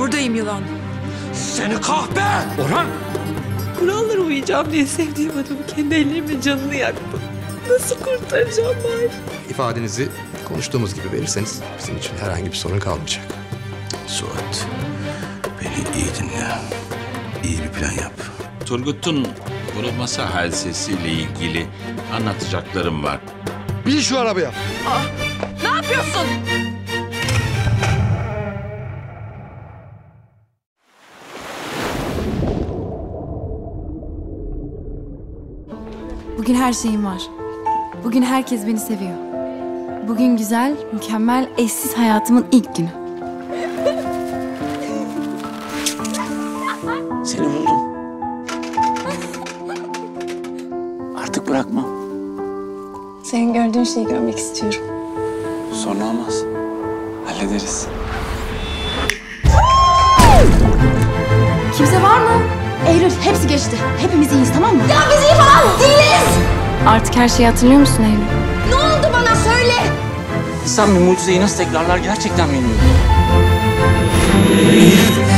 Buradayım yılan. Seni kahpe! Orhan! Kurallara uyacağım diye sevdiğim adamı kendi ellerimle canını yaktım. Nasıl kurtaracağım ben? İfadenizi konuştuğumuz gibi verirseniz bizim için herhangi bir sorun kalmayacak. Suat, beni iyi dinle. İyi bir plan yap. Turgut'un vurulması hadisesiyle ilgili anlatacaklarım var. Bin şu arabaya! Aa, ne yapıyorsun? Bugün her şeyim var. Bugün herkes beni seviyor. Bugün güzel, mükemmel, eşsiz hayatımın ilk günü. Seni buldum. Artık bırakmam. Senin gördüğün şeyi görmek istiyorum. Sorun olmaz. Hallederiz. Kimse var mı? Eylül, hepsi geçti. Hepimiz iyiyiz, tamam mı? Ya biz iyi falan değiliz! Artık her şeyi hatırlıyor musun Eylül? Ne oldu bana söyle! Sen bir mucizeyi nasıl tekrarlar gerçekten bilmiyorum.